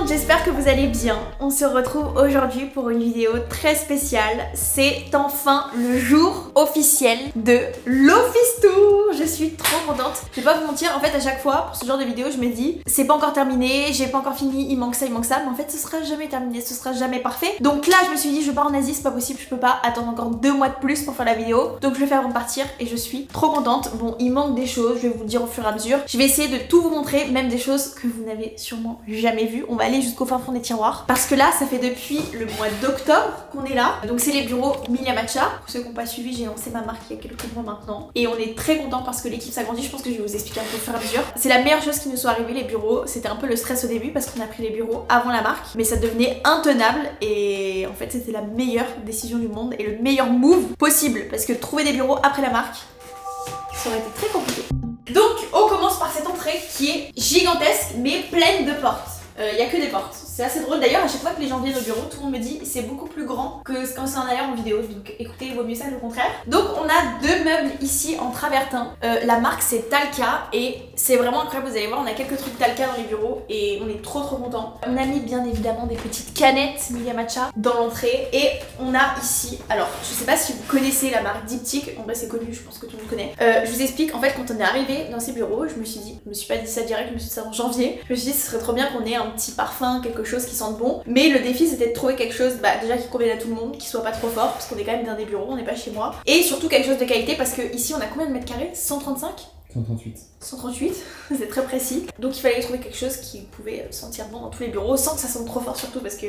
monde, j'espère que vous allez bien. On se retrouve aujourd'hui pour une vidéo très spéciale. C'est enfin le jour officiel de l'Office Tour. Je suis trop contente. Je vais pas vous mentir, en fait à chaque fois pour ce genre de vidéo je me dis c'est pas encore terminé, j'ai pas encore fini, il manque ça, mais en fait ce sera jamais terminé, ce sera jamais parfait. Donc là je me suis dit je pars en Asie, c'est pas possible, je peux pas attendre encore 2 mois de plus pour faire la vidéo. Donc je le fais avant de partir et je suis trop contente. Bon, il manque des choses, je vais vous le dire au fur et à mesure. Je vais essayer de tout vous montrer, même des choses que vous n'avez sûrement jamais vues. On va aller jusqu'au fin fond des tiroirs parce que là ça fait depuis le mois d'octobre qu'on est là. Donc c'est les bureaux Milia Matcha. Pour ceux qui n'ont pas suivi, j'ai lancé ma marque il y a quelques mois maintenant et on est très content parce que l'équipe s'agrandit. Je pense que je vais vous expliquer un peu au fur et à mesure. C'est la meilleure chose qui nous soit arrivée, les bureaux. C'était un peu le stress au début parce qu'on a pris les bureaux avant la marque, mais ça devenait intenable et en fait c'était la meilleure décision du monde et le meilleur move possible parce que trouver des bureaux après la marque ça aurait été très compliqué. Donc on commence par cette entrée qui est gigantesque mais pleine de portes. Il n'y a que des portes. C'est assez drôle d'ailleurs, à chaque fois que les gens viennent au bureau, tout le monde me dit c'est beaucoup plus grand que quand c'est en arrière en vidéo. Donc écoutez, il vaut mieux ça que le contraire. Donc on a 2 meubles ici en travertin. La marque c'est Talca et c'est vraiment incroyable, vous allez voir, on a quelques trucs Talca dans les bureaux et on est trop contents. On a mis bien évidemment des petites canettes Milia Matcha dans l'entrée et on a ici, alors je sais pas si vous connaissez la marque Diptyque, en vrai c'est connu, je pense que tout le monde connaît. Je vous explique, en fait quand on est arrivé dans ces bureaux, je me suis dit, je me suis pas dit ça direct, je me suis dit ça en janvier, je me suis dit ce serait trop bien qu'on ait un petit parfum, quelque chose qui sente bon, mais le défi c'était de trouver quelque chose déjà qui convienne à tout le monde, qui soit pas trop fort parce qu'on est quand même dans des bureaux, on n'est pas chez moi, et surtout quelque chose de qualité parce que ici on a combien de mètres carrés, 135 ? 138. 138, c'est très précis. Donc il fallait trouver quelque chose qui pouvait sentir bon dans tous les bureaux sans que ça sente trop fort surtout parce que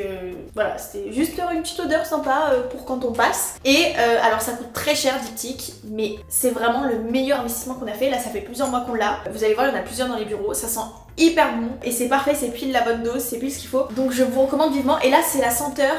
voilà, c'était juste une petite odeur sympa pour quand on passe. Et alors ça coûte très cher Diptyque, mais c'est vraiment le meilleur investissement qu'on a fait. Là ça fait plusieurs mois qu'on l'a. Vous allez voir, il y en a plusieurs dans les bureaux, ça sent hyper bon et c'est parfait, c'est pile la bonne dose, c'est pile ce qu'il faut. Donc je vous recommande vivement. Et là c'est la senteur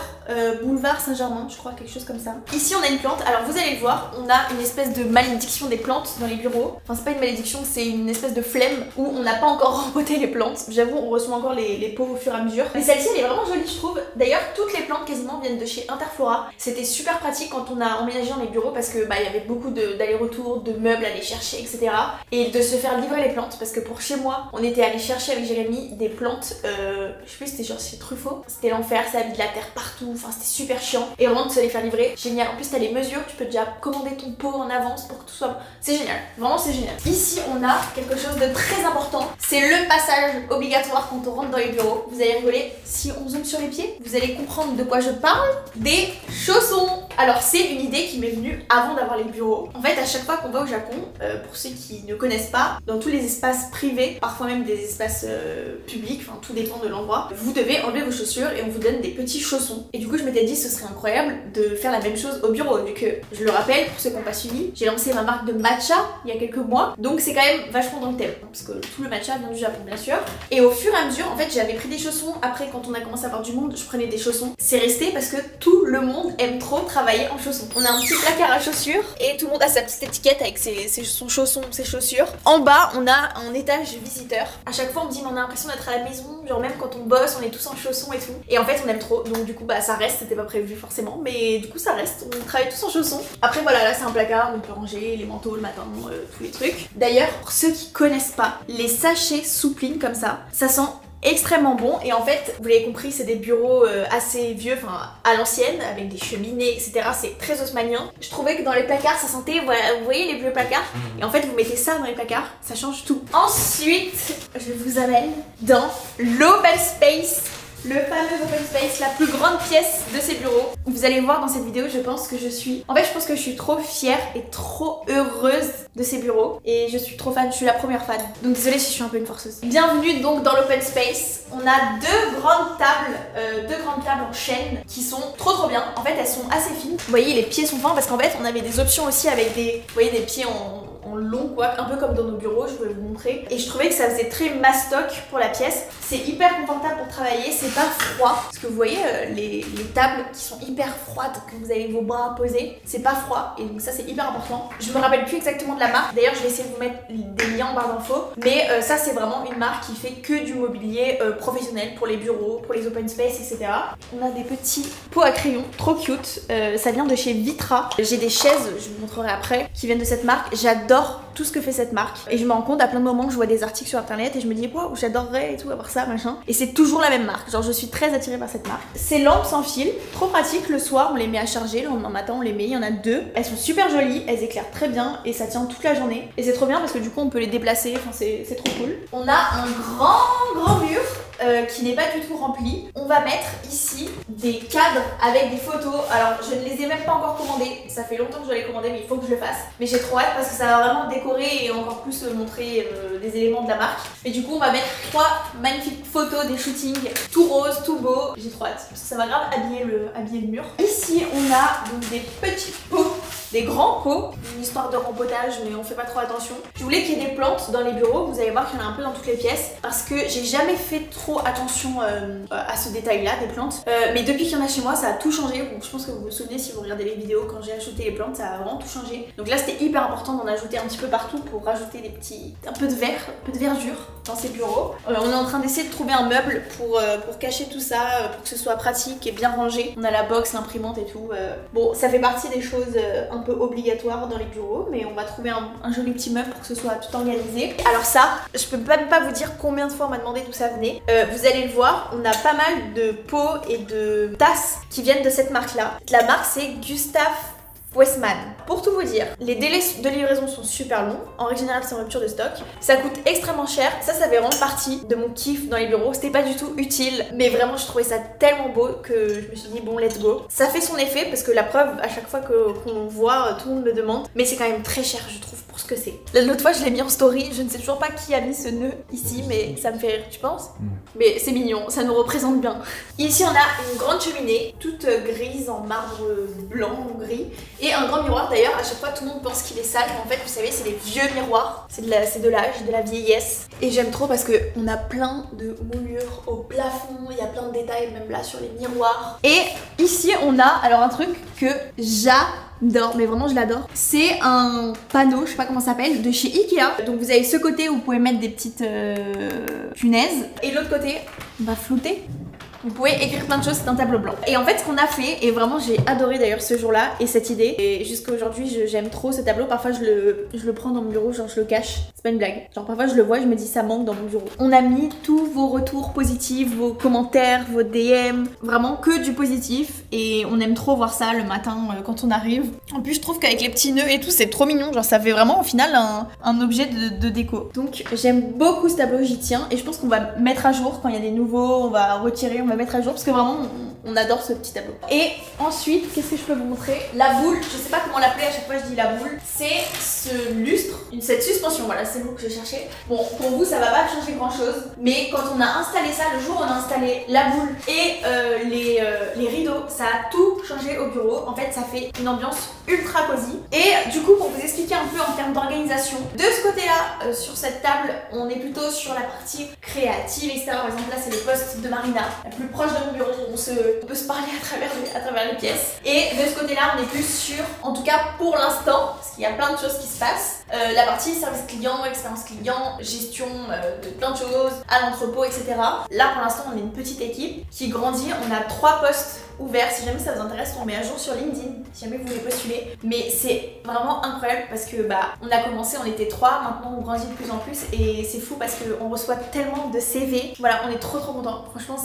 Boulevard Saint-Germain, je crois, quelque chose comme ça. Ici on a une plante, alors vous allez le voir, on a une espèce de malédiction des plantes dans les bureaux. Enfin c'est pas une malédiction, c'est une espèce de flemme où on n'a pas encore rempoté les plantes. J'avoue, on reçoit encore les pots au fur et à mesure. Mais celle-ci elle est vraiment jolie je trouve. D'ailleurs toutes les plantes quasiment viennent de chez Interflora. C'était super pratique quand on a emménagé dans les bureaux parce que bah il y avait beaucoup d'allers-retours, de meubles à aller chercher, etc. Et de se faire livrer les plantes parce que pour chez moi, on était allé chercher avec Jérémy des plantes, je sais plus, c'était genre chez Truffaut. C'était l'enfer, ça avait de la terre partout, enfin c'était super chiant. Et vraiment de se les faire livrer, génial. En plus t'as les mesures, tu peux déjà commander ton pot en avance pour que tout soit bon. C'est génial, vraiment c'est génial. Ici on a quelque chose de très important, c'est le passage obligatoire quand on rentre dans les bureaux. Vous allez rigoler, si on zoome sur les pieds, vous allez comprendre de quoi je parle, des chaussons. Alors c'est une idée qui m'est venue avant d'avoir les bureaux. En fait à chaque fois qu'on va au Japon, pour ceux qui ne connaissent pas, dans tous les espaces privés, parfois même des espaces publics, enfin tout dépend de l'endroit, vous devez enlever vos chaussures et on vous donne des petits chaussons. Et du coup je m'étais dit ce serait incroyable de faire la même chose au bureau, vu que je le rappelle pour ceux qui n'ont pas suivi, j'ai lancé ma marque de matcha il y a quelques mois, donc c'est quand même vachement dans le thème, parce que tout le matcha vient du Japon bien sûr. Et au fur et à mesure en fait j'avais pris des chaussons, après quand on a commencé à avoir du monde je prenais des chaussons, c'est resté parce que tout le monde aime trop travailler en chaussons. On a un petit placard à chaussures et tout le monde a sa petite étiquette avec son chausson, ses chaussures. En bas on a un étage visiteur. À chaque fois on me dit mais on a l'impression d'être à la maison, genre même quand on bosse on est tous en chaussons et tout, et en fait on aime trop, donc du coup bah ça reste, c'était pas prévu forcément, mais du coup ça reste, on travaille tous en chaussons. Après voilà, là c'est un placard, on peut ranger les manteaux le matin, tous les trucs. D'ailleurs pour ceux qui connaissent pas, les sachets soupline comme ça, ça sent extrêmement bon. Et en fait vous l'avez compris, c'est des bureaux assez vieux, enfin à l'ancienne, avec des cheminées etc, c'est très haussmannien. Je trouvais que dans les placards ça sentait, voilà, vous voyez les vieux placards, et en fait vous mettez ça dans les placards, ça change tout. Ensuite je vous amène dans l'open space, le fameux open space, la plus grande pièce de ces bureaux. Vous allez voir dans cette vidéo, je pense que je suis... En fait, je pense que je suis trop fière et trop heureuse de ces bureaux. Et je suis trop fan, je suis la première fan. Donc désolée si je suis un peu une forceuse. Bienvenue donc dans l'open space. On a 2 grandes tables, en chaîne qui sont trop bien. En fait, elles sont assez fines. Vous voyez, les pieds sont fins parce qu'en fait, on avait des options aussi avec des... Vous voyez, des pieds en long quoi, un peu comme dans nos bureaux, je voulais vous montrer. Et je trouvais que ça faisait très mastoc pour la pièce. C'est hyper confortable pour travailler, c'est pas froid. Parce que vous voyez les tables qui sont hyper froides, que vous avez vos bras posés, c'est pas froid. Et donc ça c'est hyper important. Je me rappelle plus exactement de la marque. D'ailleurs je vais essayer de vous mettre des liens en barre d'infos. Mais ça c'est vraiment une marque qui fait que du mobilier professionnel pour les bureaux, pour les open space, etc. On a des petits pots à crayons, trop cute. Ça vient de chez Vitra. J'ai des chaises, je vous montrerai après, qui viennent de cette marque. J'adore j'adore tout ce que fait cette marque et je me rends compte à plein de moments que je vois des articles sur internet et je me dis waouh, j'adorerais et tout avoir ça machin, et c'est toujours la même marque, genre je suis très attirée par cette marque. Ces lampes sans fil, trop pratique, le soir on les met à charger, le lendemain matin on les met, il y en a deux, elles sont super jolies, elles éclairent très bien et ça tient toute la journée et c'est trop bien parce que du coup on peut les déplacer, enfin c'est trop cool. On a un grand mur qui n'est pas du tout rempli. On va mettre ici des cadres avec des photos. Alors je ne les ai même pas encore commandés, ça fait longtemps que je les commandais mais il faut que je le fasse, mais j'ai trop hâte parce que ça va vraiment décorer et encore plus montrer des éléments de la marque. Et du coup on va mettre trois magnifiques photos des shootings, tout rose, tout beau, j'ai trop hâte parce que ça va grave habiller le mur. Ici on a donc des petits pots, des grands pots, une histoire de rempotage mais on fait pas trop attention. Je voulais qu'il y ait des plantes dans les bureaux, vous allez voir qu'il y en a un peu dans toutes les pièces parce que j'ai jamais fait trop attention à ce détail là des plantes, mais depuis qu'il y en a chez moi ça a tout changé. Donc je pense que vous vous souvenez si vous regardez les vidéos, quand j'ai ajouté les plantes ça a vraiment tout changé, donc là c'était hyper important d'en ajouter un petit peu partout pour rajouter des petits, un peu de vert, un peu de verdure dans ces bureaux. On est en train d'essayer de trouver un meuble pour cacher tout ça, pour que ce soit pratique et bien rangé. On a la box, l'imprimante et tout, bon ça fait partie des choses un peu obligatoire dans les bureaux, mais on va trouver un joli petit meuble pour que ce soit tout organisé. Alors ça, je peux même pas vous dire combien de fois on m'a demandé d'où ça venait. Vous allez le voir, on a pas mal de pots et de tasses qui viennent de cette marque-là. La marque c'est Gustave Westman. Pour tout vous dire, les délais de livraison sont super longs, en règle générale c'est en rupture de stock, ça coûte extrêmement cher, ça fait vraiment partie de mon kiff dans les bureaux, c'était pas du tout utile, mais vraiment je trouvais ça tellement beau que je me suis dit bon let's go. Ça fait son effet parce que la preuve, à chaque fois qu'on voit, tout le monde me demande, mais c'est quand même très cher je trouve pour ce que c'est. L'autre fois je l'ai mis en story, je ne sais toujours pas qui a mis ce nœud ici, mais ça me fait rire, tu penses? Mais c'est mignon, ça nous représente bien. Ici on a une grande cheminée, toute grise en marbre blanc ou gris, et un grand miroir. D'ailleurs à chaque fois tout le monde pense qu'il est sale, mais en fait vous savez c'est des vieux miroirs, c'est de l'âge, de la vieillesse. Et j'aime trop parce que on a plein de moulures au plafond, il y a plein de détails même là sur les miroirs. Et ici on a alors un truc que j'adore, mais vraiment je l'adore, c'est un panneau, je sais pas comment ça s'appelle, de chez Ikea. Donc vous avez ce côté où vous pouvez mettre des petites punaises et l'autre côté on va flouter. Vous pouvez écrire plein de choses, c'est un tableau blanc. Et en fait ce qu'on a fait, et vraiment j'ai adoré d'ailleurs ce jour-là et cette idée, et jusqu'à aujourd'hui j'aime trop ce tableau, parfois je le prends dans mon bureau, genre je le cache, c'est pas une blague. Genre parfois je le vois, je me dis ça manque dans mon bureau. On a mis tous vos retours positifs, vos commentaires, vos DM, vraiment que du positif, et on aime trop voir ça le matin quand on arrive. En plus je trouve qu'avec les petits nœuds et tout c'est trop mignon, genre ça fait vraiment au final un objet de déco. Donc j'aime beaucoup ce tableau, j'y tiens, et je pense qu'on va mettre à jour quand il y a des nouveaux, on va retirer, on va mettre à jour parce que vraiment on adore ce petit tableau. Et ensuite qu'est-ce que je peux vous montrer? La boule, je sais pas comment l'appeler, à chaque fois je dis la boule, c'est ce lustre, cette suspension, voilà c'est le mot que je cherchais. Bon pour vous ça va pas changer grand chose, mais quand on a installé ça, le jour où on a installé la boule et les rideaux, ça a tout changé au bureau. En fait ça fait une ambiance ultra cosy. Et du coup pour vous expliquer un peu en termes d'organisation, de ce côté là sur cette table on est plutôt sur la partie créative, etc. Par exemple là c'est les postes de Marina, la plus proche de mon bureau, on peut se parler à travers les pièces. Et de ce côté là on est plus sur, en tout cas pour l'instant, parce qu'il y a plein de choses qui se passent, la partie service client, expérience client, gestion de plein de choses, à l'entrepôt, etc. Là pour l'instant on est une petite équipe qui grandit, on a 3 postes ouverts, si jamais ça vous intéresse on met à jour sur LinkedIn si jamais vous voulez postuler. Mais c'est vraiment incroyable parce que bah on a commencé, on était 3, maintenant on grandit de plus en plus et c'est fou parce qu'on reçoit tellement de CV, voilà on est trop contents, franchement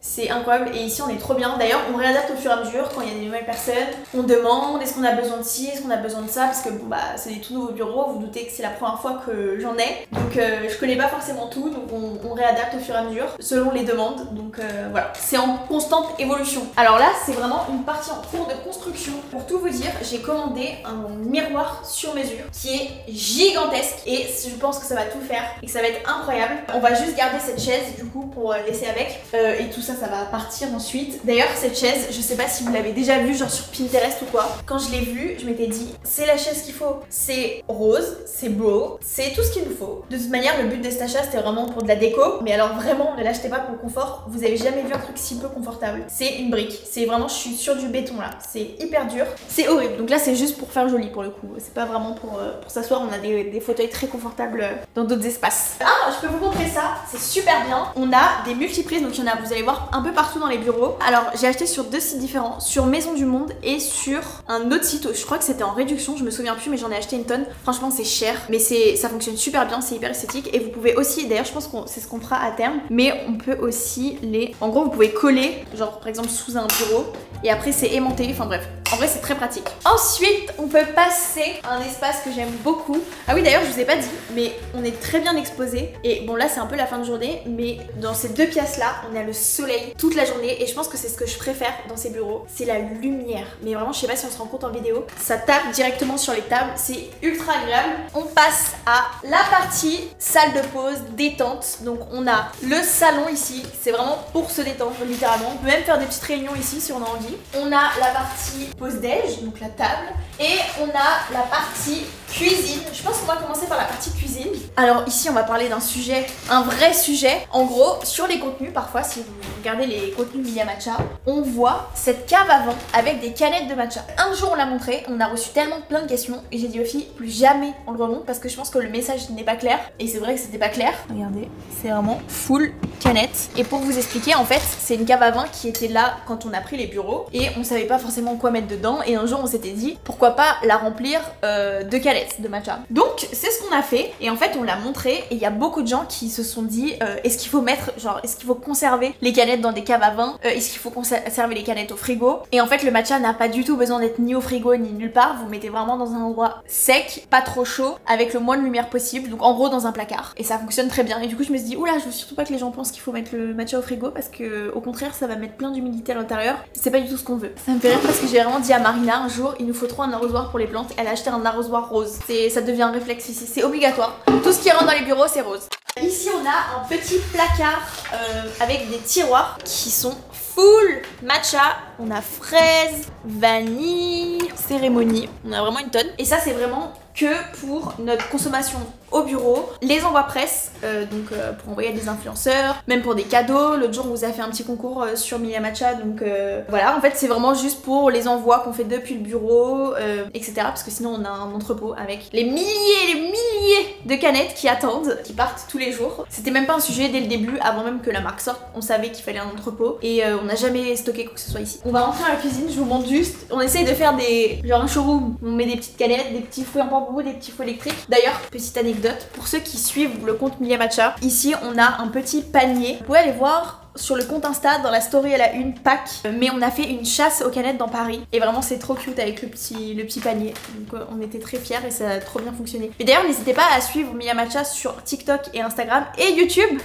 c'est incroyable. Et ici on est trop bien, d'ailleurs on réadapte au fur et à mesure quand il y a des nouvelles personnes, on demande est-ce qu'on a besoin de ci, est-ce qu'on a besoin de ça, parce que bon bah c'est des tout nouveaux bureaux, vous, vous doutez que c'est la première fois que j'en ai, donc je connais pas forcément tout, donc on réadapte au fur et à mesure selon les demandes, donc voilà c'est en constante évolution. Alors là c'est vraiment une partie en cours de construction. Pour tout vous dire j'ai commandé un miroir sur mesure qui est gigantesque et je pense que ça va tout faire et que ça va être incroyable. On va juste garder cette chaise du coup pour laisser avec et tout ça, ça va partir ensuite. D'ailleurs cette chaise je sais pas si vous l'avez déjà vue genre sur Pinterest ou quoi, quand je l'ai vue je m'étais dit c'est la chaise qu'il faut, c'est rose, c'est beau, c'est C'est tout ce qu'il nous faut. De toute manière, le but de cet achat, c'était vraiment pour de la déco. Mais alors vraiment, ne l'achetez pas pour le confort. Vous avez jamais vu un truc si peu confortable. C'est une brique. C'est vraiment, je suis sur du béton là. C'est hyper dur. C'est horrible. Donc là, c'est juste pour faire joli pour le coup. C'est pas vraiment pour s'asseoir. On a des fauteuils très confortables dans d'autres espaces. Ah, je peux vous montrer ça. C'est super bien. On a des multiprises. Donc il y en a, vous allez voir, un peu partout dans les bureaux. Alors j'ai acheté sur deux sites différents. Sur Maison du Monde et sur un autre site. Je crois que c'était en réduction. Je me souviens plus, mais j'en ai acheté une tonne. Franchement, c'est cher. Mais ça fonctionne super bien, c'est hyper esthétique. Et vous pouvez aussi, d'ailleurs je pense que c'est ce qu'on fera à terme, mais on peut aussi les... En gros vous pouvez coller, genre par exemple sous un bureau, et après c'est aimanté, enfin bref. En vrai c'est très pratique. Ensuite on peut passer à un espace que j'aime beaucoup. Ah oui d'ailleurs je vous ai pas dit, mais on est très bien exposé. Et bon là c'est un peu la fin de journée, mais dans ces deux pièces là on a le soleil toute la journée. Et je pense que c'est ce que je préfère dans ces bureaux, c'est la lumière. Mais vraiment je sais pas si on se rend compte en vidéo, ça tape directement sur les tables, c'est ultra agréable. On passe à la partie salle de pause, détente. Donc on a le salon ici, c'est vraiment pour se détendre littéralement. On peut même faire des petites réunions ici si on a envie. On a la partie pause déj, donc la table, et on a la partie cuisine. Je pense qu'on va commencer par la partie cuisine. Alors ici on va parler d'un sujet, un vrai sujet. En gros sur les contenus, parfois si vous regardez les contenus Milia Matcha, on voit cette cave à vin avec des canettes de matcha. Un jour on l'a montré, on a reçu tellement plein de questions et j'ai dit aux filles plus jamais on le remonte parce que je pense que le message n'est pas clair. Et c'est vrai que c'était pas clair. Regardez, c'est vraiment full canette. Et pour vous expliquer, en fait c'est une cave à vin qui était là quand on a pris les bureaux et on savait pas forcément quoi mettre dedans. Et un jour on s'était dit pourquoi pas la remplir de canettes de matcha. Donc c'est ce qu'on a fait et en fait on l'a montré et il y a beaucoup de gens qui se sont dit est-ce qu'il faut mettre, genre est-ce qu'il faut conserver les canettes dans des caves à vin, est-ce qu'il faut conserver les canettes au frigo. Et en fait le matcha n'a pas du tout besoin d'être ni au frigo ni nulle part. Vous mettez vraiment dans un endroit sec, pas trop chaud, avec le moins de lumière possible, donc en gros dans un placard. Et ça fonctionne très bien. Et du coup je me suis dit oula, je veux surtout pas que les gens pensent qu'il faut mettre le matcha au frigo parce que au contraire ça va mettre plein d'humidité à l'intérieur. C'est pas du tout ce qu'on veut. Ça me fait rire parce que j'ai vraiment dit à Marina un jour il nous faut trop un arrosoir pour les plantes. Elle a acheté un arrosoir rose. Ça devient un réflexe ici, c'est obligatoire. Tout ce qui rentre dans les bureaux c'est rose. Ici on a un petit placard avec des tiroirs qui sont full matcha. On a fraise, vanille, cérémonie. On a vraiment une tonne. Et ça c'est vraiment que pour notre consommation au bureau, les envois presse, donc pour envoyer à des influenceurs, même pour des cadeaux. L'autre jour on vous a fait un petit concours sur Milia Matcha, donc voilà, en fait c'est vraiment juste pour les envois qu'on fait depuis le bureau, etc. Parce que sinon on a un entrepôt avec les milliers et les milliers de canettes qui attendent, qui partent tous les jours. C'était même pas un sujet dès le début, avant même que la marque sorte, on savait qu'il fallait un entrepôt et on n'a jamais stocké quoi que ce soit ici. On va rentrer à la cuisine, je vous montre juste, on essaye de faire des genre un showroom, on met des petites canettes, des petits feux en bambou, des petits feux électriques. D'ailleurs, petite anecdote, pour ceux qui suivent le compte Milia Matcha, ici on a un petit panier. Vous pouvez aller voir sur le compte Insta, dans la story elle a une pack, mais on a fait une chasse aux canettes dans Paris et vraiment c'est trop cute avec le petit panier. Donc on était très fiers et ça a trop bien fonctionné. Mais d'ailleurs n'hésitez pas à suivre Milia Matcha sur TikTok et Instagram et YouTube,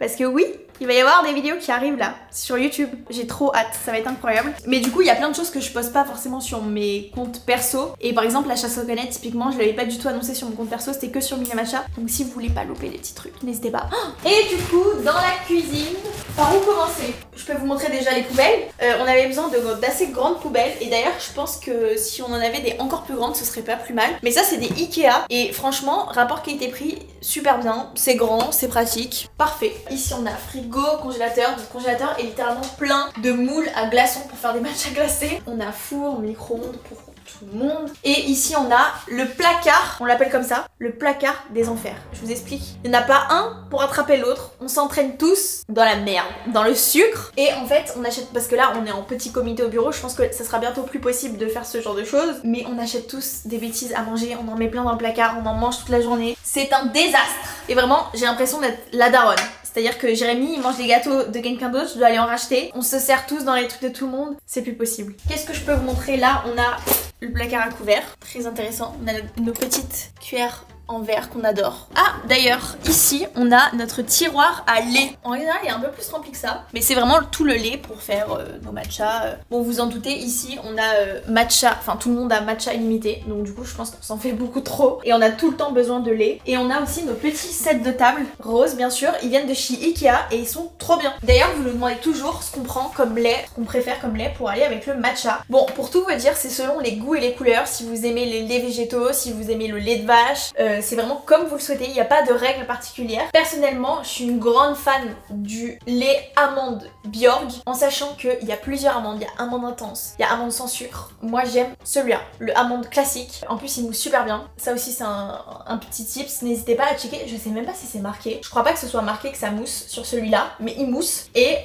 parce que oui, il va y avoir des vidéos qui arrivent là, sur YouTube. J'ai trop hâte, ça va être incroyable. Mais du coup, il y a plein de choses que je poste pas forcément sur mes comptes perso. Et par exemple, la chasse aux canettes, typiquement, je l'avais pas du tout annoncé sur mon compte perso, c'était que sur Milia Matcha. Donc si vous voulez pas louper des petits trucs, n'hésitez pas. Et du coup, dans la cuisine, par où commencer? Je peux vous montrer déjà les poubelles. On avait besoin d'assez grandes poubelles. Et d'ailleurs, je pense que si on en avait des encore plus grandes, ce serait pas plus mal. Mais ça, c'est des Ikea. Et franchement, rapport qualité-prix, super bien. C'est grand, c'est pratique, parfait. Ici, on a frigo, congélateur. Le congélateur est littéralement plein de moules à glaçons pour faire des matchas glacés. On a four, micro-ondes pour tout le monde. Et ici on a le placard, on l'appelle comme ça, le placard des enfers. Je vous explique, il n'y en a pas un pour attraper l'autre, on s'entraîne tous dans la merde, dans le sucre. Et en fait on achète, parce que là on est en petit comité au bureau, je pense que ça sera bientôt plus possible de faire ce genre de choses, mais on achète tous des bêtises à manger, on en met plein dans le placard, on en mange toute la journée, c'est un désastre. Et vraiment j'ai l'impression d'être la daronne. C'est-à-dire que Jérémy, il mange des gâteaux de quelqu'un d'autre, je dois aller en racheter. On se sert tous dans les trucs de tout le monde, c'est plus possible. Qu'est-ce que je peux vous montrer? Là, on a le placard à couverts, très intéressant. On a nos petites cuillères en verre qu'on adore. Ah, d'ailleurs, ici, on a notre tiroir à lait. En général, il est un peu plus rempli que ça, mais c'est vraiment tout le lait pour faire nos matchas. Bon, vous en doutez, ici, on a matcha, enfin, tout le monde a matcha illimité, donc du coup, je pense qu'on s'en fait beaucoup trop, et on a tout le temps besoin de lait. Et on a aussi nos petits sets de table, roses, bien sûr, ils viennent de chez Ikea, et ils sont trop bien. D'ailleurs, vous nous demandez toujours ce qu'on prend comme lait, ce qu'on préfère comme lait pour aller avec le matcha. Bon, pour tout vous dire, c'est selon les goûts et les couleurs, si vous aimez les laits végétaux, si vous aimez le lait de vache, c'est vraiment comme vous le souhaitez, il n'y a pas de règles particulières. Personnellement, je suis une grande fan du lait amande Bjorg, en sachant qu'il y a plusieurs amandes, il y a amande intense, il y a amande sans sucre. Moi j'aime celui-là, le amande classique, en plus il mousse super bien. Ça aussi c'est un petit tips, n'hésitez pas à checker, je sais même pas si c'est marqué, je crois pas que ce soit marqué que ça mousse sur celui-là, mais il mousse. Et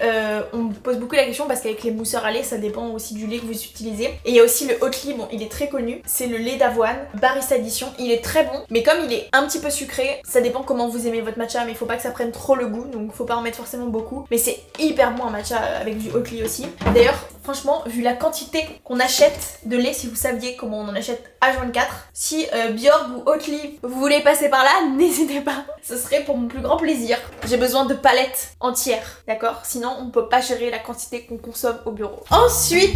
on me pose beaucoup la question parce qu'avec les mousseurs à lait, ça dépend aussi du lait que vous utilisez. Et il y a aussi le Oatly, bon il est très connu, c'est le lait d'avoine, Barista Edition, il est très bon, mais comme il est un petit peu sucré, ça dépend comment vous aimez votre matcha, mais il faut pas que ça prenne trop le goût, donc faut pas en mettre forcément beaucoup, mais c'est hyper bon un matcha avec du Oatly aussi. D'ailleurs, franchement, vu la quantité qu'on achète de lait, si vous saviez comment on en achète H24, si Bjorg ou Oatly, vous voulez passer par là, n'hésitez pas, ce serait pour mon plus grand plaisir. J'ai besoin de palettes entières, d'accord? Sinon, on peut pas gérer la quantité qu'on consomme au bureau. Ensuite,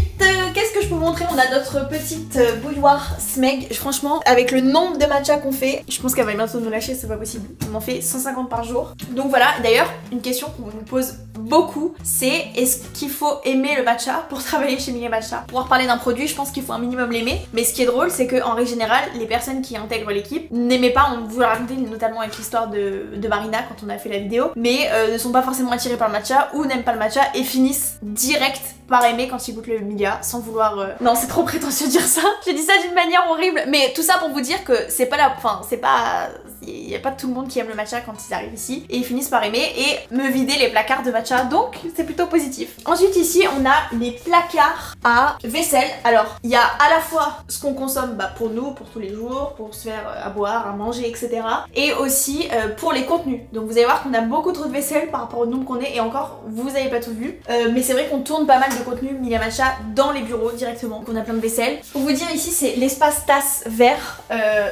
qu'est-ce que je peux vous montrer? On a notre petite bouilloire Smeg. Franchement, avec le nombre de matcha qu'on fait, je pense qu'elle va bientôt nous lâcher, c'est pas possible. On en fait 150 par jour. Donc voilà, d'ailleurs, une question qu'on nous pose beaucoup, c'est est-ce qu'il faut aimer le matcha pour travailler chez Milia Matcha? Pour pouvoir parler d'un produit, je pense qu'il faut un minimum l'aimer. Mais ce qui est drôle, c'est qu'en règle générale, les personnes qui intègrent l'équipe n'aimaient pas, on vous l'a raconté notamment avec l'histoire de Marina quand on a fait la vidéo, mais ne sont pas forcément attirés par le matcha ou n'aiment pas le matcha et finissent direct par aimer quand ils goûtent le Milia sans vouloir... Non, c'est trop prétentieux de dire ça. J'ai dit ça d'une manière horrible, mais tout ça pour vous dire que c'est pas la... Enfin, c'est pas... Il n'y a pas tout le monde qui aime le matcha quand ils arrivent ici et ils finissent par aimer et me vider les placards de matcha, donc c'est plutôt positif. Ensuite ici on a les placards à vaisselle. Alors il y a à la fois ce qu'on consomme pour nous, pour tous les jours, pour se faire à boire, à manger, etc. Et aussi pour les contenus. Donc vous allez voir qu'on a beaucoup trop de vaisselle par rapport au nombre qu'on est, et encore vous n'avez pas tout vu, mais c'est vrai qu'on tourne pas mal de contenu Milia Matcha dans les bureaux directement, qu'on a plein de vaisselle. Pour vous dire ici c'est l'espace tasse vert,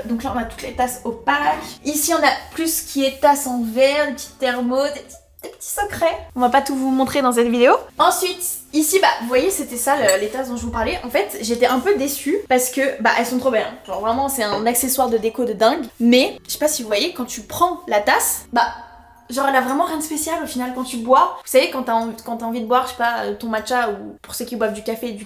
donc là on a toutes les tasses opaques. Ici on a plus ce qui est tasse en verre, des petites thermos, des petits secrets. On va pas tout vous montrer dans cette vidéo. Ensuite, ici, vous voyez, c'était ça les tasses dont je vous parlais. En fait, j'étais un peu déçue parce que, elles sont trop belles. Genre vraiment, c'est un accessoire de déco de dingue. Mais, je sais pas si vous voyez, quand tu prends la tasse, genre elle a vraiment rien de spécial au final quand tu bois. Vous savez, quand t'as envie de boire, je sais pas, ton matcha, ou pour ceux qui boivent du café,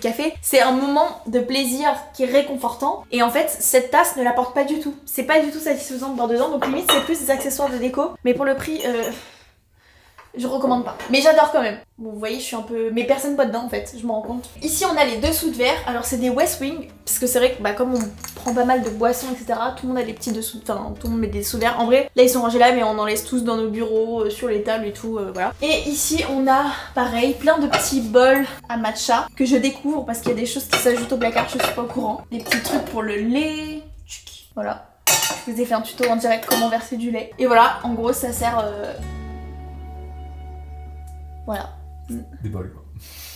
c'est un moment de plaisir qui est réconfortant. Et en fait, cette tasse ne l'apporte pas du tout. C'est pas du tout satisfaisant de boire dedans. Donc limite, c'est plus des accessoires de déco. Mais pour le prix, je recommande pas. Mais j'adore quand même. Bon, vous voyez, je suis un peu... Mais personne pas dedans en fait, je m'en rends compte. Ici, on a les dessous de verre. Alors, c'est des Westwing, parce que c'est vrai que comme on prend pas mal de boissons, etc., tout le monde a des petits dessous... Enfin, tout le monde met des dessous de verre. En vrai, là, ils sont rangés là, mais on en laisse tous dans nos bureaux, sur les tables et tout, voilà. Et ici, on a, pareil, plein de petits bols à matcha que je découvre parce qu'il y a des choses qui s'ajoutent au placard, je suis pas au courant. Des petits trucs pour le lait... Voilà. Je vous ai fait un tuto en direct comment verser du lait. Et voilà, en gros, ça sert... Voilà. Des bols quoi.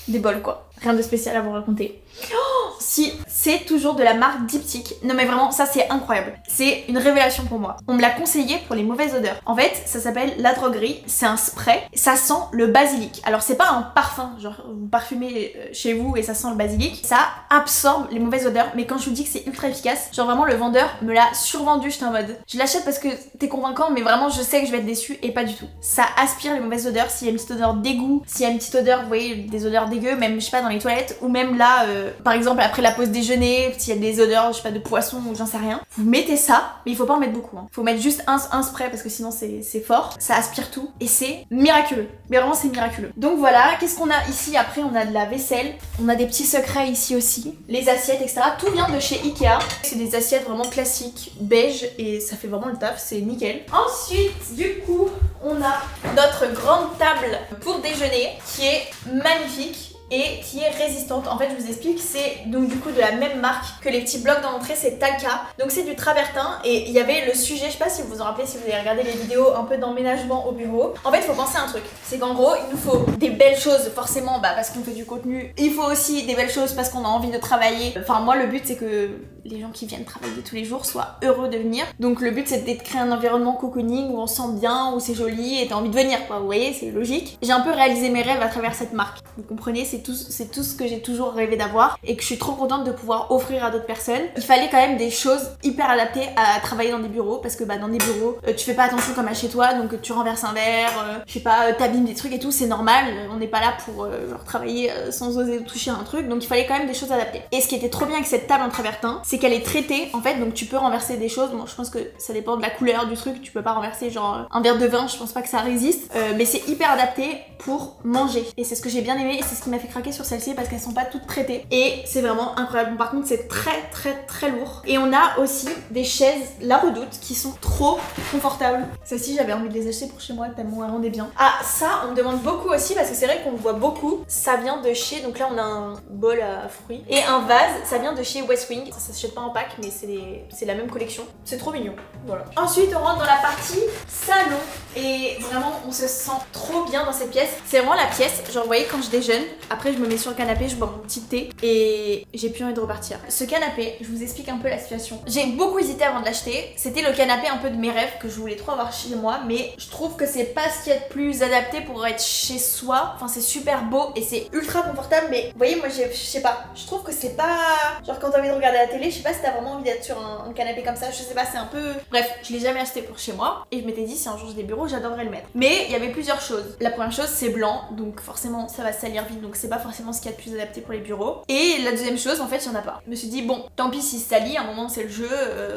Des bols quoi. Rien de spécial à vous raconter. Oh, si, c'est toujours de la marque Diptyque. Non mais vraiment, ça c'est incroyable. C'est une révélation pour moi. On me l'a conseillé pour les mauvaises odeurs. En fait, ça s'appelle La Droguerie. C'est un spray. Ça sent le basilic. Alors c'est pas un parfum, genre vous parfumez chez vous et ça sent le basilic. Ça absorbe les mauvaises odeurs. Mais quand je vous dis que c'est ultra efficace, genre vraiment le vendeur me l'a survendu. J'étais en mode, je l'achète parce que t'es convaincant, mais vraiment je sais que je vais être déçue, et pas du tout. Ça aspire les mauvaises odeurs. S'il y a une petite odeur d'égout, s'il y a une petite odeur, vous voyez, des odeurs dégueu, même je sais pas dans les toilettes, ou même là, par exemple après la pause déjeuner, s'il y a des odeurs, je sais pas, de poisson ou j'en sais rien, vous mettez ça, mais il faut pas en mettre beaucoup, hein. Faut mettre juste un spray parce que sinon c'est fort, ça aspire tout et c'est miraculeux, mais vraiment c'est miraculeux. Donc voilà, qu'est-ce qu'on a ici? Après on a de la vaisselle, on a des petits secrets ici aussi, les assiettes, etc. Tout vient de chez Ikea, c'est des assiettes vraiment classiques, beige, et ça fait vraiment le taf, c'est nickel. Ensuite, du coup, on a notre grande table pour déjeuner qui est magnifique et qui est résistante. En fait je vous explique, c'est donc du coup de la même marque que les petits blocs dans l'entrée, c'est Talca, donc c'est du travertin. Et il y avait le sujet, je sais pas si vous vous en rappelez, si vous avez regardé les vidéos un peu d'emménagement au bureau, en fait il faut penser à un truc, c'est qu'en gros il nous faut des belles choses forcément parce qu'on fait du contenu, il faut aussi des belles choses parce qu'on a envie de travailler. Enfin moi le but c'est que les gens qui viennent travailler tous les jours soient heureux de venir, donc le but c'est de créer un environnement cocooning où on se sent bien, où c'est joli et t'as envie de venir quoi, vous voyez, c'est logique. J'ai un peu réalisé mes rêves à travers cette marque, vous comprenez, c'est c'est tout ce que j'ai toujours rêvé d'avoir et que je suis trop contente de pouvoir offrir à d'autres personnes. Il fallait quand même des choses hyper adaptées à travailler dans des bureaux, parce que bah, dans des bureaux tu fais pas attention comme à chez toi, donc tu renverses un verre, je sais pas, t'abîmes des trucs et tout, c'est normal, on n'est pas là pour genre, travailler sans oser toucher un truc, donc il fallait quand même des choses adaptées. Et ce qui était trop bien avec cette table en travertin, c'est qu'elle est traitée en fait, donc tu peux renverser des choses, bon je pense que ça dépend de la couleur du truc, tu peux pas renverser genre un verre de vin, je pense pas que ça résiste, mais c'est hyper adapté pour manger et c'est ce que j'ai bien aimé et c'est ce qui m'a fait craquer sur celle-ci parce qu'elles sont pas toutes traitées et c'est vraiment incroyable. Bon, par contre c'est très lourd et on a aussi des chaises La Redoute qui sont trop confortables. Celles-ci j'avais envie de les acheter pour chez moi tellement elles rendaient bien. Ah ça on me demande beaucoup aussi parce que c'est vrai qu'on voit beaucoup, ça vient de chez, donc là on a un bol à fruits et un vase, ça vient de chez Westwing, ça s'achète pas en pack mais c'est la même collection, c'est trop mignon, voilà. Ensuite on rentre dans la partie salon et vraiment on se sent trop bien dans cette pièce, c'est vraiment la pièce, genre vous voyez quand je déjeune, après je me mets sur le canapé, je bois mon petit thé et j'ai plus envie de repartir. Ce canapé, je vous explique un peu la situation, j'ai beaucoup hésité avant de l'acheter, c'était le canapé un peu de mes rêves que je voulais trop avoir chez moi mais je trouve que c'est pas ce qu'il y a de plus adapté pour être chez soi, enfin c'est super beau et c'est ultra confortable mais vous voyez moi je sais pas, je trouve que c'est pas, genre quand t'as envie de regarder la télé, je sais pas si t'as vraiment envie d'être sur un canapé comme ça, je sais pas, c'est un peu, bref je l'ai jamais acheté pour chez moi et je m'étais dit si un jour j'ai des bureaux j'adorerais le mettre. Mais il y avait plusieurs choses, la première chose c'est blanc donc forcément ça va salir vite donc c'est pas forcément ce qu'il y a de plus adapté pour les bureaux, et la deuxième chose en fait il y en a pas, je me suis dit bon tant pis si ça salit, à un moment c'est le jeu,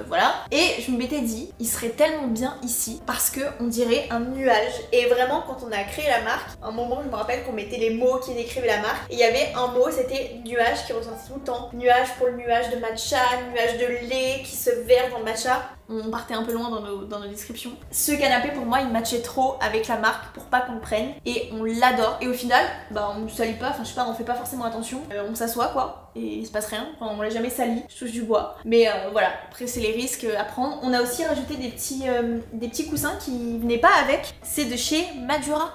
voilà, et je m'étais dit il serait tellement bien ici parce que on dirait un nuage et vraiment quand on a créé la marque, à un moment je me rappelle qu'on mettait les mots qui décrivaient la marque et il y avait un mot c'était nuage qui ressortait tout le temps, nuage pour le nuage de matcha, nuage de lait qui se verse dans le matcha. On partait un peu loin dans nos descriptions. Ce canapé pour moi il matchait trop avec la marque pour pas qu'on le prenne et on l'adore et au final bah on ne salit pas, enfin je sais pas, on fait pas forcément attention, on s'assoit quoi et il se passe rien, enfin on l'a jamais sali, je touche du bois, mais voilà, après c'est les risques à prendre. On a aussi rajouté des petits coussins qui venaient pas avec, c'est de chez Madura,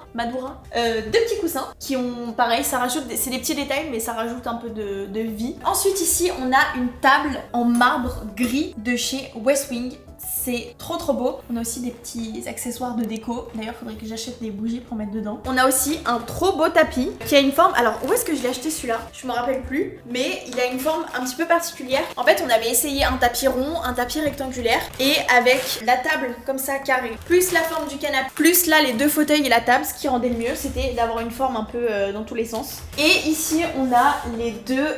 deux petits coussins qui ont pareil, ça rajoute, c'est des petits détails mais ça rajoute un peu de vie. Ensuite ici on a une table en marbre gris de chez Westwing. C'est trop beau. On a aussi des petits accessoires de déco. D'ailleurs, faudrait que j'achète des bougies pour mettre dedans. On a aussi un trop beau tapis qui a une forme... Alors, où est-ce que je l'ai acheté celui-là? Je me rappelle plus. Mais il a une forme un petit peu particulière. En fait, on avait essayé un tapis rond, un tapis rectangulaire et avec la table comme ça carrée, plus la forme du canapé, plus là les deux fauteuils et la table. Ce qui rendait le mieux, c'était d'avoir une forme un peu dans tous les sens. Et ici, on a les deux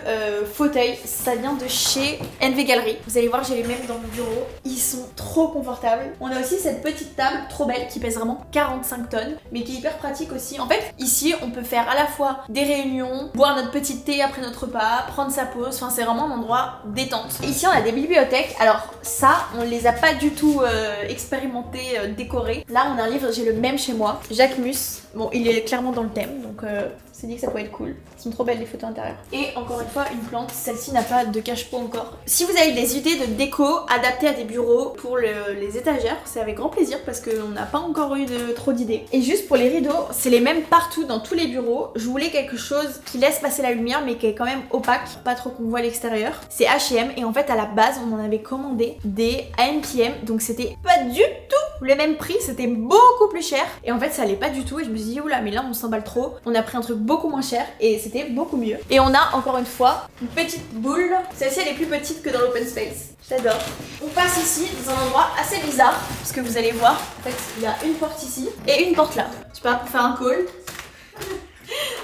fauteuils. Ça vient de chez NV Gallery. Vous allez voir, j'ai les mêmes dans mon bureau. Ils sont trop confortables. On a aussi cette petite table trop belle qui pèse vraiment 45 tonnes mais qui est hyper pratique aussi. En fait ici on peut faire à la fois des réunions, boire notre petit thé après notre repas, prendre sa pause, enfin c'est vraiment un endroit détente. Et ici on a des bibliothèques, alors ça on les a pas du tout expérimentées, décorées. Là on a un livre, j'ai le même chez moi, Jacques Mus, bon il est clairement dans le thème donc c'est dit que ça pourrait être cool. Elles sont trop belles les photos intérieures. Et encore une fois une plante, celle-ci n'a pas de cache-pot encore. Si vous avez des idées de déco adaptées à des bureaux pour les étagères, c'est avec grand plaisir parce qu'on n'a pas encore eu trop d'idées. Et juste pour les rideaux, c'est les mêmes partout dans tous les bureaux. Je voulais quelque chose qui laisse passer la lumière mais qui est quand même opaque, pas trop qu'on voit l'extérieur. C'est H&M et en fait à la base on en avait commandé des AMPM donc c'était pas du tout le même prix, c'était beaucoup plus cher et en fait ça allait pas du tout et je me suis dit oula mais là on s'emballe trop, on a pris un truc beaucoup moins cher et c'était beaucoup mieux. Et on a encore une fois une petite boule, celle-ci elle est plus petite que dans l'open space, j'adore. On passe ici dans un endroit assez bizarre parce que vous allez voir en fait il y a une porte ici et une porte là, je sais pas, pour faire un call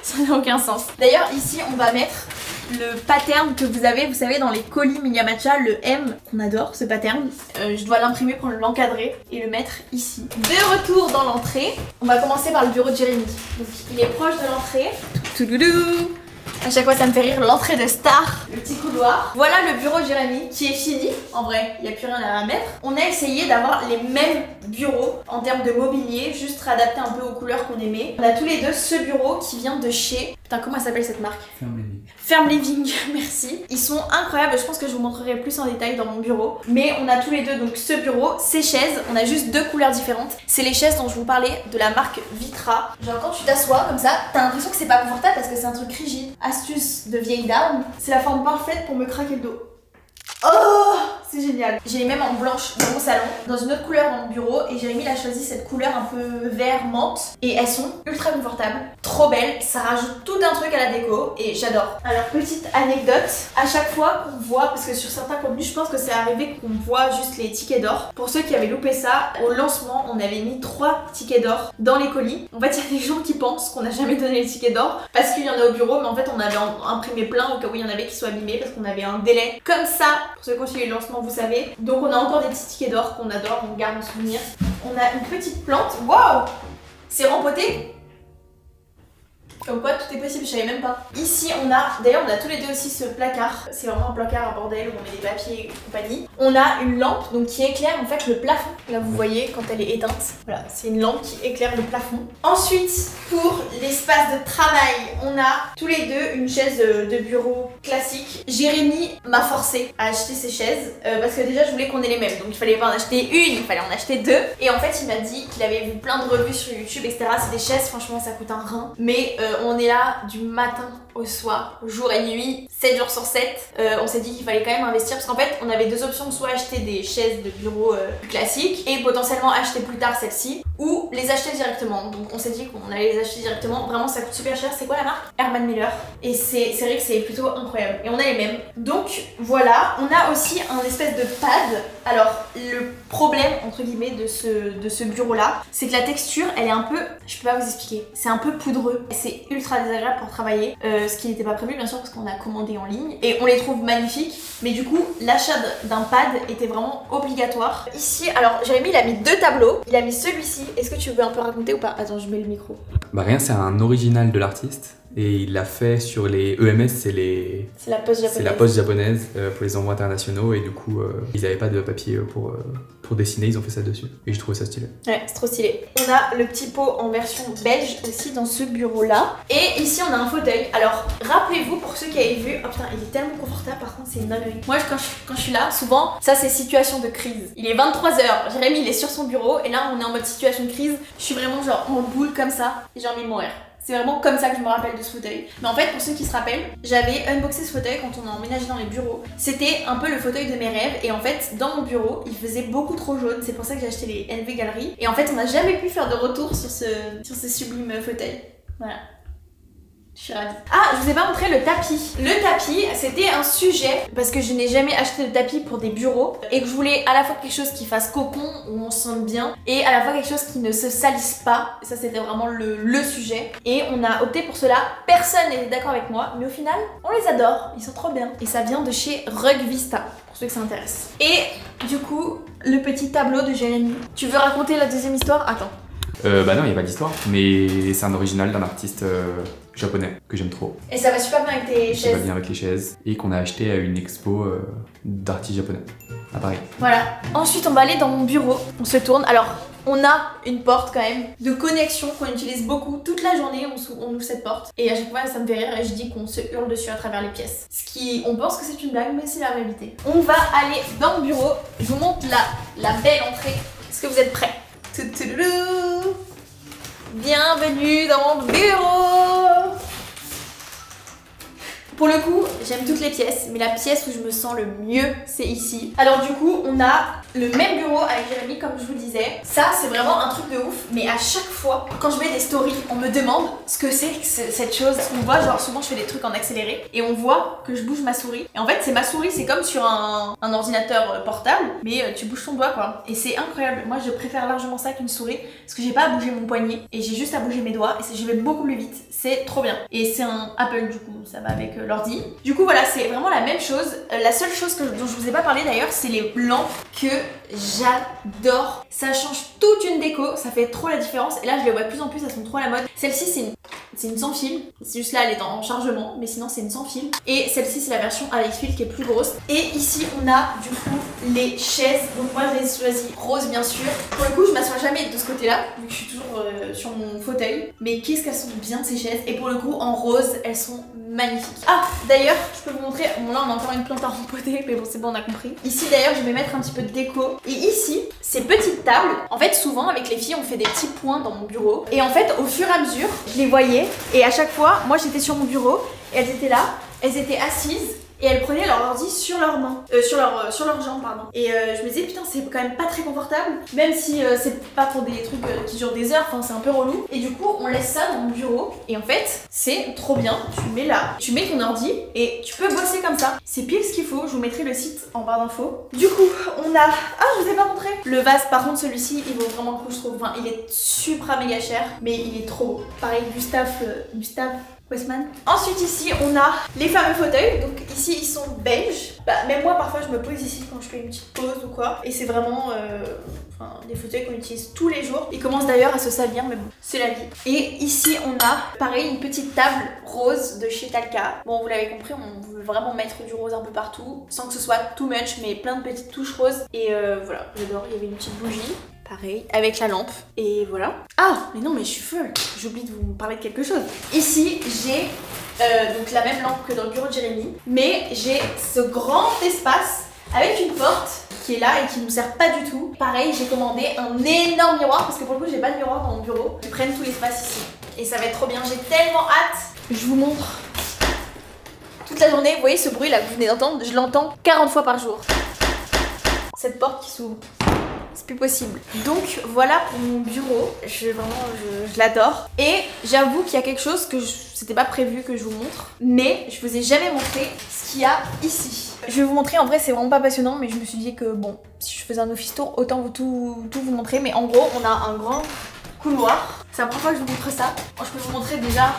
ça n'a aucun sens. D'ailleurs ici on va mettre le pattern que vous avez, vous savez dans les colis Milia Matcha, le M, qu'on adore ce pattern, je dois l'imprimer pour l'encadrer et le mettre ici. De retour dans l'entrée, on va commencer par le bureau de Jérémy, donc il est proche de l'entrée. Toudoudou. À chaque fois ça me fait rire, l'entrée de star, le petit couloir. Voilà le bureau de Jérémy qui est fini, en vrai il n'y a plus rien à mettre. On a essayé d'avoir les mêmes bureaux en termes de mobilier, juste réadapté un peu aux couleurs qu'on aimait. On a tous les deux ce bureau qui vient de chez... Putain comment elle s'appelle cette marque? Ferm Living. Ferm Living, merci. Ils sont incroyables, je pense que je vous montrerai plus en détail dans mon bureau. Mais on a tous les deux donc ce bureau, ces chaises, on a juste deux couleurs différentes. C'est les chaises dont je vous parlais de la marque Vitra. Genre quand tu t'assois comme ça, t'as l'impression que c'est pas confortable parce que c'est un truc rigide. Astuce de vieille dame, c'est la forme parfaite pour me craquer le dos. Oh, C'est génial. J'ai les mêmes en blanche dans mon salon, dans une autre couleur dans mon bureau, et Jérémy a choisi cette couleur un peu vert menthe, et elles sont ultra confortables, trop belles, ça rajoute tout un truc à la déco et j'adore. Alors petite anecdote, à chaque fois qu'on voit, parce que sur certains contenus je pense que c'est arrivé qu'on voit juste les tickets d'or, pour ceux qui avaient loupé ça, au lancement on avait mis 3 tickets d'or dans les colis. En fait il y a des gens qui pensent qu'on n'a jamais donné les tickets d'or parce qu'il y en a au bureau, mais en fait on avait imprimé plein au cas où il y en avait qui sont abîmés parce qu'on avait un délai comme ça pour ceux qui ont suivi le lancement, vous savez. Donc on a encore des petits tickets d'or qu'on adore, on garde en souvenir. On a une petite plante, waouh, c'est rempoté. Comme quoi tout est possible, je savais même pas. Ici on a, d'ailleurs on a tous les deux aussi ce placard, c'est vraiment un placard à bordel où on met des papiers et compagnie. On a une lampe donc qui éclaire en fait le plafond, là vous voyez quand elle est éteinte, voilà c'est une lampe qui éclaire le plafond. Ensuite pour l'espace de travail, on a tous les deux une chaise de bureau classique. Jérémy m'a forcé à acheter ces chaises parce que déjà je voulais qu'on ait les mêmes, donc il fallait pas en acheter une, il fallait en acheter deux. Et en fait il m'a dit qu'il avait vu plein de revues sur YouTube etc, c'est des chaises franchement ça coûte un rein, mais on est là du matin au soir, jour et nuit, 7 jours sur 7. On s'est dit qu'il fallait quand même investir parce qu'en fait on avait deux options, soit acheter des chaises de bureau plus classiques et potentiellement acheter plus tard celle-ci, ou les acheter directement. Donc on s'est dit qu'on allait les acheter directement, vraiment ça coûte super cher. C'est quoi la marque? Herman Miller. Et c'est vrai que c'est plutôt incroyable. Et on a les mêmes. Donc voilà, on a aussi un espèce de pad. Alors le problème entre guillemets de ce bureau là, c'est que la texture elle est un peu, je peux pas vous expliquer, c'est un peu poudreux. C'est ultra désagréable pour travailler, ce qui n'était pas prévu bien sûr parce qu'on a commandé en ligne et on les trouve magnifiques, mais du coup l'achat d'un pad était vraiment obligatoire. Ici, alors Jérémy il a mis deux tableaux, il a mis celui-ci, est-ce que tu veux un peu raconter ou pas? Attends je mets le micro. Bah rien, c'est un original de l'artiste et il l'a fait sur les EMS, c'est les... C'est la poste japonaise. C'est la poste japonaise pour les envois internationaux et du coup ils n'avaient pas de papier pour dessiner, ils ont fait ça dessus et je trouvais ça stylé. Ouais c'est trop stylé. On a le petit pot en version belge aussi dans ce bureau là. Et ici on a un fauteuil. Alors rappelez-vous pour ceux qui avaient vu, oh putain il est tellement confortable par contre c'est une dinguerie. Moi quand je suis là souvent ça c'est situation de crise. Il est 23h, Jérémy il est sur son bureau et là on est en mode situation de crise. Je suis vraiment genre en boule comme ça et j'ai envie de mourir. C'est vraiment comme ça que je me rappelle de ce fauteuil. Mais en fait, pour ceux qui se rappellent, j'avais unboxé ce fauteuil quand on a emménagé dans les bureaux. C'était un peu le fauteuil de mes rêves. Et en fait, dans mon bureau, il faisait beaucoup trop jaune. C'est pour ça que j'ai acheté les NV Gallery. Et en fait, on n'a jamais pu faire de retour sur ce sublime fauteuil. Voilà. Je suis ravie. Ah, je vous ai pas montré le tapis. Le tapis, c'était un sujet parce que je n'ai jamais acheté de tapis pour des bureaux et que je voulais à la fois quelque chose qui fasse cocon, où on se sente bien, et à la fois quelque chose qui ne se salisse pas. Ça, c'était vraiment le sujet. Et on a opté pour cela. Personne n'était d'accord avec moi, mais au final, on les adore. Ils sont trop bien. Et ça vient de chez Rug Vista, pour ceux que ça intéresse. Et du coup, le petit tableau de Jérémy. Tu veux raconter la deuxième histoire? Attends. Bah non, il n'y a pas d'histoire, mais c'est un original d'un artiste japonais que j'aime trop. Et ça va super bien avec tes chaises. Ça va bien avec les chaises et qu'on a acheté à une expo d'artistes japonais à Paris. Voilà. Ensuite, on va aller dans mon bureau. On se tourne. Alors, on a une porte quand même de connexion qu'on utilise beaucoup toute la journée. On ouvre cette porte et à chaque fois, ça me fait rire et je dis qu'on se hurle dessus à travers les pièces. Ce qui, on pense que c'est une blague, mais c'est la réalité. On va aller dans mon bureau. Je vous montre la belle entrée. Est-ce que vous êtes prêts? Bienvenue dans mon bureau. Pour le coup, j'aime toutes les pièces, mais la pièce où je me sens le mieux, c'est ici. Alors du coup, on a le même bureau avec Jérémy, comme je vous le disais. Ça, c'est vraiment un truc de ouf, mais à chaque fois, quand je mets des stories, on me demande ce que c'est cette chose. On voit, genre souvent, je fais des trucs en accéléré, et on voit que je bouge ma souris. Et en fait, c'est ma souris, c'est comme sur un ordinateur portable, mais tu bouges ton doigt, quoi. Et c'est incroyable. Moi, je préfère largement ça qu'une souris, parce que j'ai pas à bouger mon poignet, et j'ai juste à bouger mes doigts, et je vais beaucoup plus vite. C'est trop bien. Et c'est un Apple, du coup, ça va avec l'ordi. Du coup voilà, c'est vraiment la même chose. La seule chose dont je vous ai pas parlé d'ailleurs, c'est les lampes que j'adore. Ça change toute une déco, ça fait trop la différence. Et là je les vois de plus en plus, elles sont trop à la mode. Celle-ci c'est une sans fil. C'est juste là elle est en chargement, mais sinon c'est une sans fil. Et celle-ci c'est la version avec fil qui est plus grosse. Et ici on a du coup les chaises. Donc moi je les ai choisies roses bien sûr. Pour le coup je m'assois jamais de ce côté-là, vu que je suis toujours sur mon fauteuil. Mais qu'est-ce qu'elles sont bien ces chaises. Et pour le coup en rose elles sont magnifiques. Ah d'ailleurs je peux vous montrer, bon là on a encore une plante à rempoter mais bon c'est bon on a compris. Ici d'ailleurs je vais mettre un petit peu de déco. Et ici ces petites tables, en fait souvent avec les filles on fait des petits points dans mon bureau. Et en fait au fur et à mesure je les voyais et à chaque fois moi j'étais sur mon bureau et elles étaient là, elles étaient assises et elles prenaient leur ordi sur leurs mains, sur leurs jambes pardon. Et je me disais putain c'est quand même pas très confortable, même si c'est pas pour des trucs qui durent des heures, enfin c'est un peu relou. Et du coup on laisse ça dans mon bureau et en fait c'est trop bien, tu mets ton ordi et tu peux bosser comme ça. C'est pile ce qu'il faut, je vous mettrai le site en barre d'infos. Du coup on a, ah je vous ai pas montré le vase par contre, celui-ci il vaut vraiment le coup je trouve, enfin il est super méga cher mais il est trop beau. Pareil Gustave Westman. Ensuite ici on a les fameux fauteuils, donc ici ils sont beiges. Bah même moi parfois je me pose ici quand je fais une petite pause ou quoi. Et c'est vraiment des fauteuils qu'on utilise tous les jours. Ils commencent d'ailleurs à se salir mais bon c'est la vie. Et ici on a pareil une petite table rose de chez Talca. Bon vous l'avez compris on veut vraiment mettre du rose un peu partout, sans que ce soit too much mais plein de petites touches roses. Et voilà j'adore, il y avait une petite bougie. Pareil, avec la lampe, et voilà. Ah, mais non, mais je suis folle, j'oublie de vous parler de quelque chose. Ici, j'ai donc la même lampe que dans le bureau de Jérémy, mais j'ai ce grand espace avec une porte qui est là et qui ne nous sert pas du tout. Pareil, j'ai commandé un énorme miroir, parce que pour le coup, j'ai pas de miroir dans mon bureau. Ils prennent tout l'espace ici, et ça va être trop bien, j'ai tellement hâte. Je vous montre toute la journée, vous voyez ce bruit là que vous venez d'entendre, je l'entends 40 fois par jour. Cette porte qui s'ouvre. C'est plus possible. Donc voilà pour mon bureau. Je l'adore. Et j'avoue qu'il y a quelque chose que c'était pas prévu que je vous montre. Mais je vous ai jamais montré ce qu'il y a ici. Je vais vous montrer, en vrai c'est vraiment pas passionnant, mais je me suis dit que bon, si je faisais un office tour, autant vous tout vous montrer. Mais en gros, on a un grand couloir. C'est la première fois que je vous montre ça. Je peux vous montrer déjà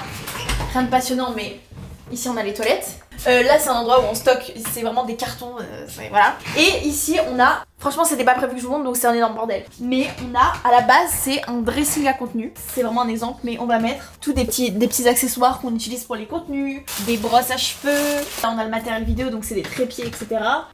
rien de passionnant, mais ici on a les toilettes. Là c'est un endroit où on stocke, c'est vraiment des cartons, voilà. Et ici on a, franchement c'était pas prévu que je vous montre donc c'est un énorme bordel. Mais on a, à la base c'est un dressing à contenu, c'est vraiment un exemple mais on va mettre tous des petits accessoires qu'on utilise pour les contenus, des brosses à cheveux, là on a le matériel vidéo donc c'est des trépieds etc.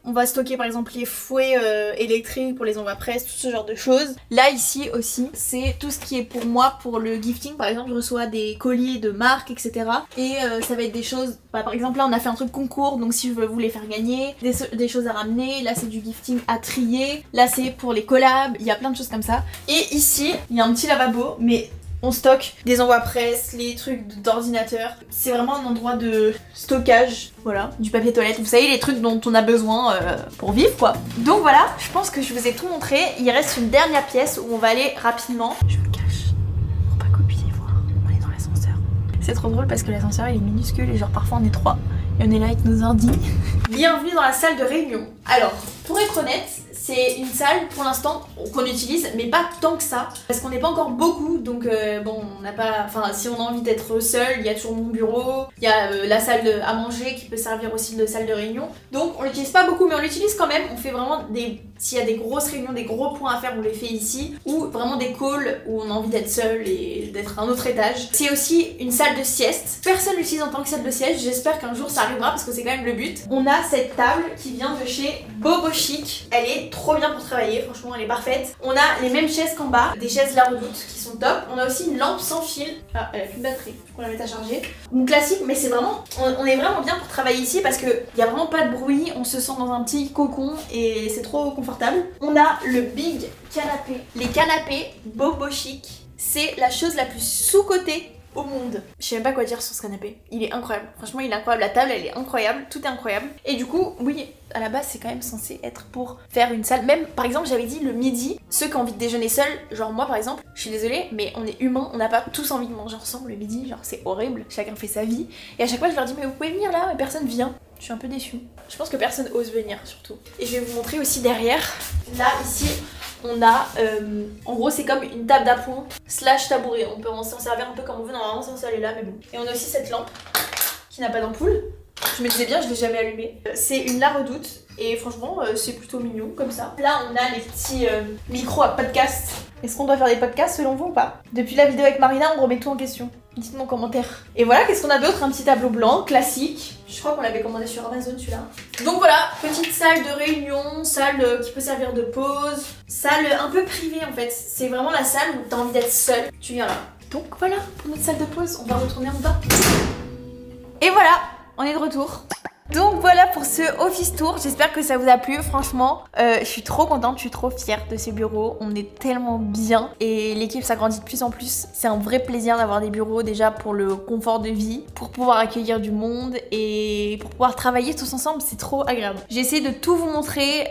On va stocker par exemple les fouets électriques pour les envois-presse, tout ce genre de choses. Là ici aussi c'est tout ce qui est pour moi, pour le gifting par exemple je reçois des colliers de marque etc. Et ça va être des choses, bah, par exemple là on a fait un truc concours donc si je veux vous les faire gagner, des choses à ramener, là c'est du gifting à trier, là c'est pour les collabs, il y a plein de choses comme ça. Et ici il y a un petit lavabo mais on stocke des envois presse, les trucs d'ordinateur, c'est vraiment un endroit de stockage, voilà, du papier toilette, vous savez les trucs dont on a besoin pour vivre quoi. Donc voilà, je pense que je vous ai tout montré, il reste une dernière pièce où on va aller rapidement. Je me cache pour pas que vous puissiez voir, on est dans l'ascenseur. C'est trop drôle parce que l'ascenseur il est minuscule et genre parfois on est trois. Et on est là avec nos ordi. Bienvenue dans la salle de réunion. Alors, pour être honnête, c'est une salle pour l'instant qu'on utilise, mais pas tant que ça. Parce qu'on n'est pas encore beaucoup, donc bon, on n'a pas. Enfin, si on a envie d'être seul, il y a toujours mon bureau, il y a la salle à manger qui peut servir aussi de salle de réunion. Donc, on l'utilise pas beaucoup, mais on l'utilise quand même. On fait vraiment des. S'il y a des grosses réunions, des gros points à faire, on les fait ici. Ou vraiment des calls où on a envie d'être seul et d'être à un autre étage. C'est aussi une salle de sieste. Personne l'utilise en tant que salle de sieste. J'espère qu'un jour ça arrivera parce que c'est quand même le but. On a cette table qui vient de chez Bobo Chic. Elle est trop bien pour travailler, franchement elle est parfaite. On a les mêmes chaises qu'en bas, des chaises La Redoute qui sont top. On a aussi une lampe sans fil. Ah, elle a plus de batterie, on la met à charger. Une classique, mais c'est vraiment, on est vraiment bien pour travailler ici parce qu'il n'y a vraiment pas de bruit, on se sent dans un petit cocon et c'est trop confortable. On a le big canapé. Les canapés Bobo Chic, c'est la chose la plus sous-cotée au monde. Je sais même pas quoi dire sur ce canapé. Il est incroyable. Franchement, il est incroyable. La table, elle est incroyable. Tout est incroyable. Et du coup, oui, à la base, c'est quand même censé être pour faire une salle. Même, par exemple, j'avais dit le midi, ceux qui ont envie de déjeuner seuls, genre moi, par exemple, je suis désolée, mais on est humain, on n'a pas tous envie de manger ensemble le midi. Genre, c'est horrible. Chacun fait sa vie. Et à chaque fois, je leur dis, mais vous pouvez venir là, mais personne vient. Je suis un peu déçue. Je pense que personne ose venir, surtout. Et je vais vous montrer aussi derrière. Là, ici, on a, en gros c'est comme une table d'appoint slash tabouret, on peut s'en servir un peu comme on veut, normalement c'est installé là mais bon. Et on a aussi cette lampe qui n'a pas d'ampoule, je me disais bien je l'ai jamais allumée. C'est une La Redoute et franchement c'est plutôt mignon comme ça. Là on a les petits micros à podcast. Est-ce qu'on doit faire des podcasts selon vous ou pas? Depuis la vidéo avec Marina on remet tout en question. Dites-moi en commentaire. Et voilà, qu'est-ce qu'on a d'autre? Un petit tableau blanc, classique. Je crois qu'on l'avait commandé sur Amazon celui-là. Donc voilà, petite salle de réunion, salle qui peut servir de pause, salle un peu privée en fait. C'est vraiment la salle où t'as envie d'être seule. Tu viens là. Donc voilà, pour notre salle de pause, on va retourner en bas. Et voilà, on est de retour. Donc voilà pour ce office tour, j'espère que ça vous a plu, franchement je suis trop contente, je suis trop fière de ce bureau, on est tellement bien et l'équipe s'agrandit de plus en plus, c'est un vrai plaisir d'avoir des bureaux déjà pour le confort de vie, pour pouvoir accueillir du monde et pour pouvoir travailler tous ensemble, c'est trop agréable. J'ai essayé de tout vous montrer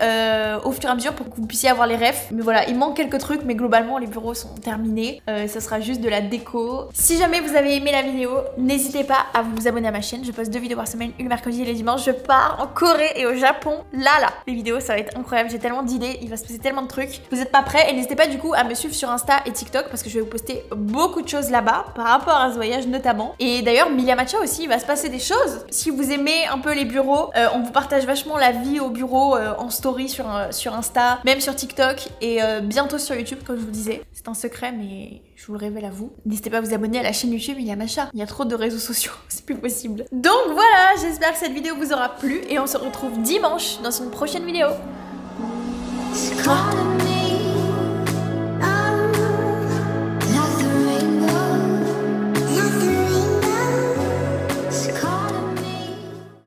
au fur et à mesure pour que vous puissiez avoir les refs, mais voilà il manque quelques trucs mais globalement les bureaux sont terminés, ça sera juste de la déco. Si jamais vous avez aimé la vidéo, n'hésitez pas à vous abonner à ma chaîne, je poste 2 vidéos par semaine, une le mercredi et les dimanches. Je pars en Corée et au Japon, là. Les vidéos, ça va être incroyable, j'ai tellement d'idées, il va se passer tellement de trucs. Vous n'êtes pas prêts et n'hésitez pas du coup à me suivre sur Insta et TikTok parce que je vais vous poster beaucoup de choses là-bas par rapport à ce voyage notamment. Et d'ailleurs, Milia Matcha aussi, il va se passer des choses. Si vous aimez un peu les bureaux, on vous partage vachement la vie au bureau en story sur Insta, même sur TikTok et bientôt sur YouTube comme je vous disais. C'est un secret mais je vous le révèle à vous. N'hésitez pas à vous abonner à la chaîne YouTube Milia Matcha. Il y a trop de réseaux sociaux, c'est plus possible. Donc voilà, j'espère que cette vidéo vous aura plu et on se retrouve dimanche dans une prochaine vidéo.